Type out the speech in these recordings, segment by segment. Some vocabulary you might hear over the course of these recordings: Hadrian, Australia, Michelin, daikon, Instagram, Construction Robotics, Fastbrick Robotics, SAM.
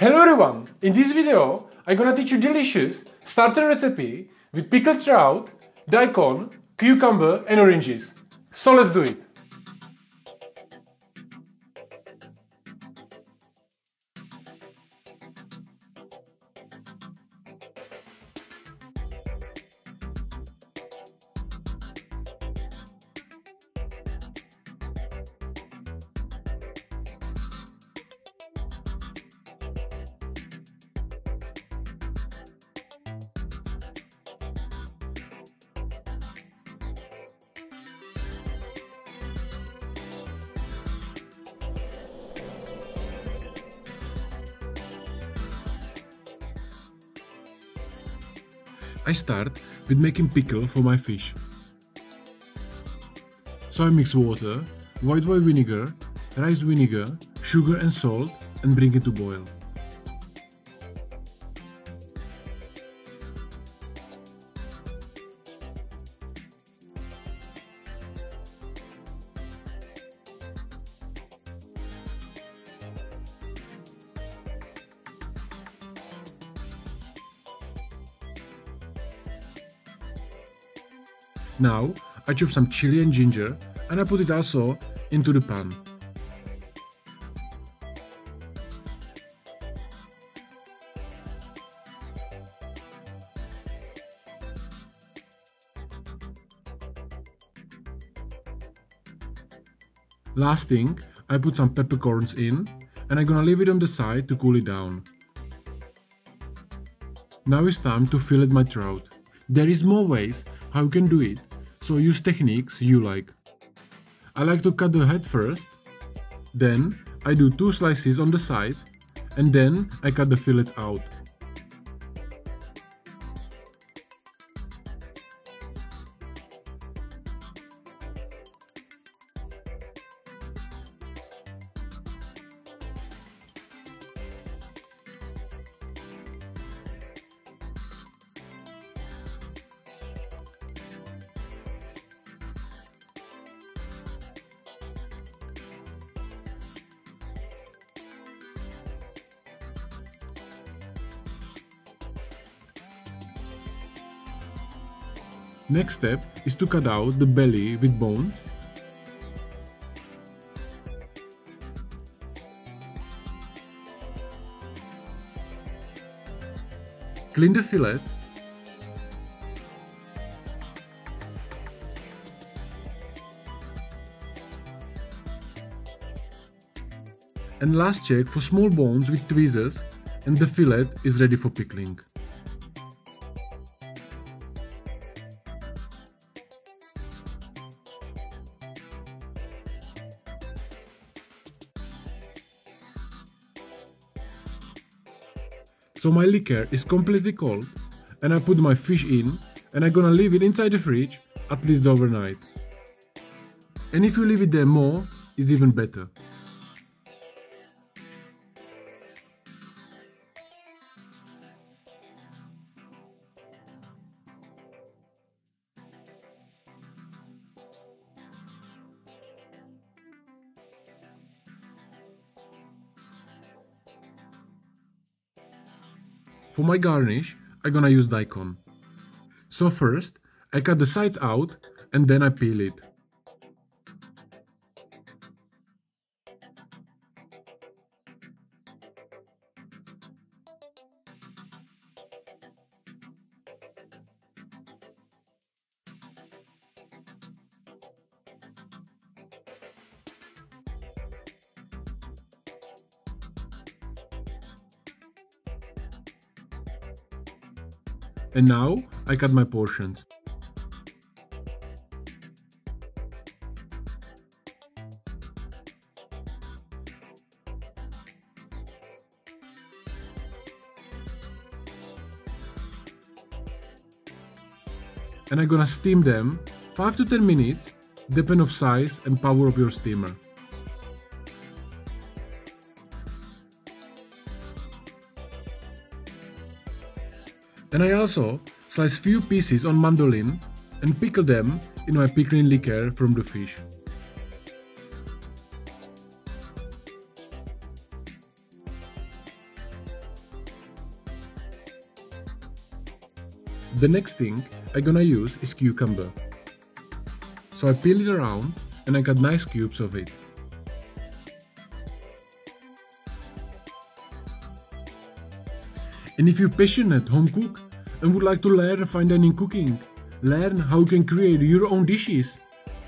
Hello everyone! In this video I'm gonna teach you delicious starter recipe with pickled trout, daikon, cucumber and oranges. So let's do it! I start with making pickle for my fish. So I mix water, white wine vinegar, rice vinegar, sugar and salt and bring it to boil. Now I chop some chili and ginger and I put it also into the pan. Last thing, I put some peppercorns in and I'm gonna leave it on the side to cool it down. Now it's time to fillet my trout. There is more ways how you can do it, so use techniques you like. I like to cut the head first, then I do two slices on the side, and then I cut the fillets out. Next step is to cut out the belly with bones. Clean the fillet. And last check for small bones with tweezers and the fillet is ready for pickling. So my liquor is completely cold and I put my fish in and I'm gonna leave it inside the fridge at least overnight. And if you leave it there more, it's even better. For my garnish, I'm gonna use daikon. So first, I cut the sides out and then I peel it. And now, I cut my portions. And I'm gonna steam them 5 to 10 minutes, depending on size and power of your steamer. And I also slice few pieces on mandolin and pickle them in my pickling liquor from the fish. The next thing I'm gonna use is cucumber. So I peel it around and I got nice cubes of it. And if you're passionate home cook and would like to learn fine dining cooking, learn how you can create your own dishes,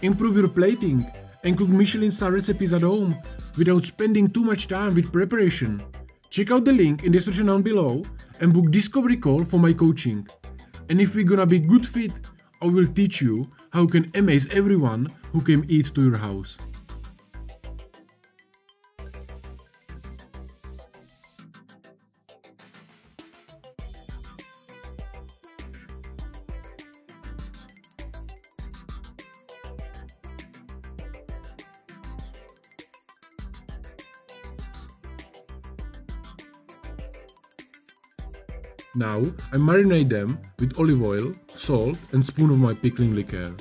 improve your plating and cook Michelin star recipes at home without spending too much time with preparation, check out the link in the description down below and book discovery call for my coaching. And if we're gonna be good fit, I will teach you how you can amaze everyone who came eat to your house. Now I marinate them with olive oil, salt and spoon of my pickling liqueur.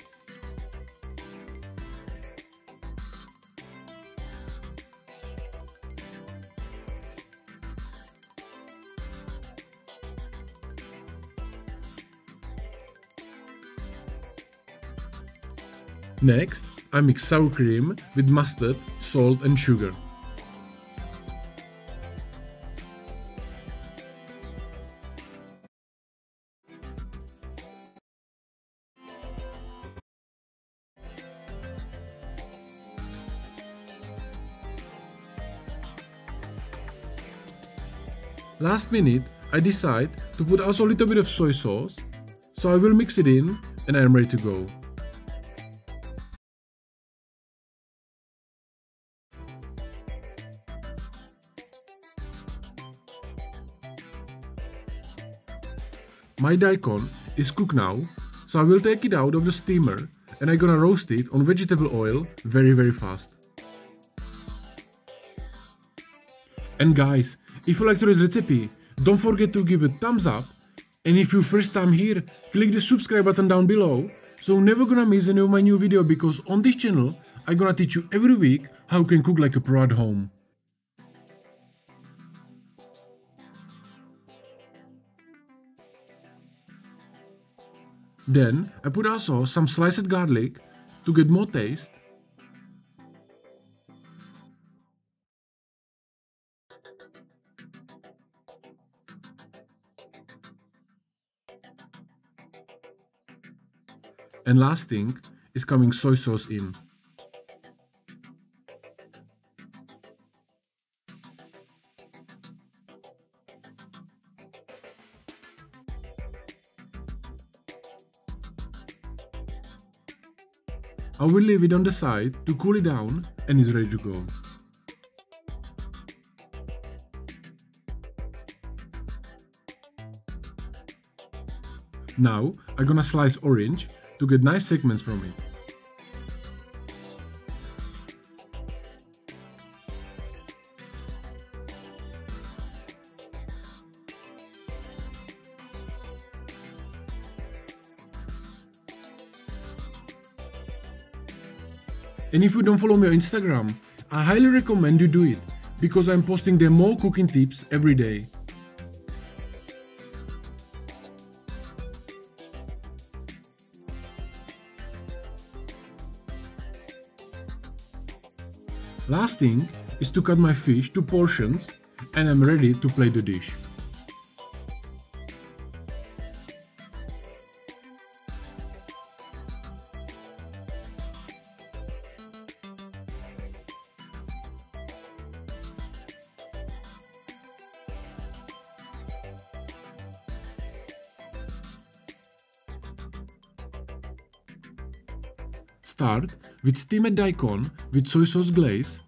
Next, I mix sour cream with mustard, salt and sugar. Last minute, I decide to put also a little bit of soy sauce, so I will mix it in and I am ready to go. My daikon is cooked now, so I will take it out of the steamer and I'm gonna roast it on vegetable oil very fast. And guys, if you like today's recipe, don't forget to give it a thumbs up, and if you're first time here, click the subscribe button down below, so you're never gonna miss any of my new video, because on this channel I'm gonna teach you every week how you can cook like a pro at home. Then I put also some sliced garlic to get more taste. And last thing is coming soy sauce in. I will leave it on the side to cool it down and it's ready to go. Now I'm gonna slice orange to get nice segments from it. And if you don't follow me on Instagram, I highly recommend you do it, because I'm posting there more cooking tips every day. Last thing is to cut my fish to portions and I'm ready to plate the dish. Start with steamed daikon with soy sauce glaze.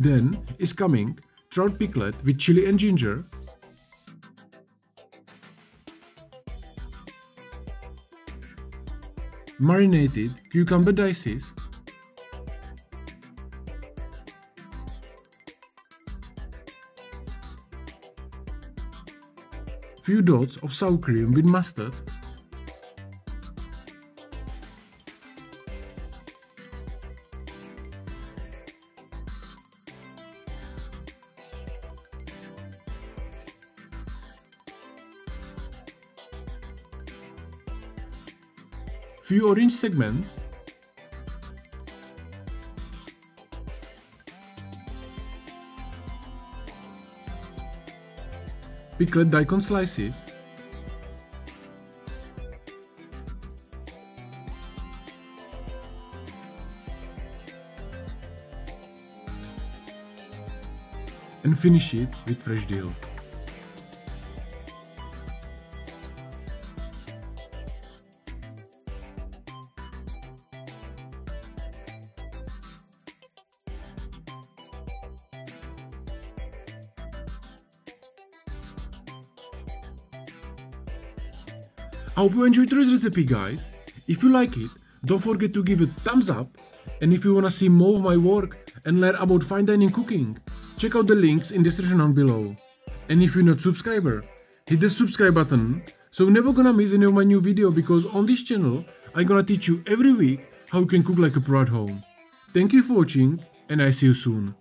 Then is coming trout piclet with chili and ginger. Marinated cucumber dices. Few dots of sour cream with mustard, few orange segments. Pickled daikon slices. And finish it with fresh dill. I hope you enjoyed this recipe, guys. If you like it, don't forget to give it a thumbs up, and if you wanna see more of my work and learn about fine dining cooking, check out the links in the description down below. And if you're not a subscriber, hit the subscribe button, so you're never gonna miss any of my new video, because on this channel I'm gonna teach you every week how you can cook like a pro at home. Thank you for watching, and I see you soon.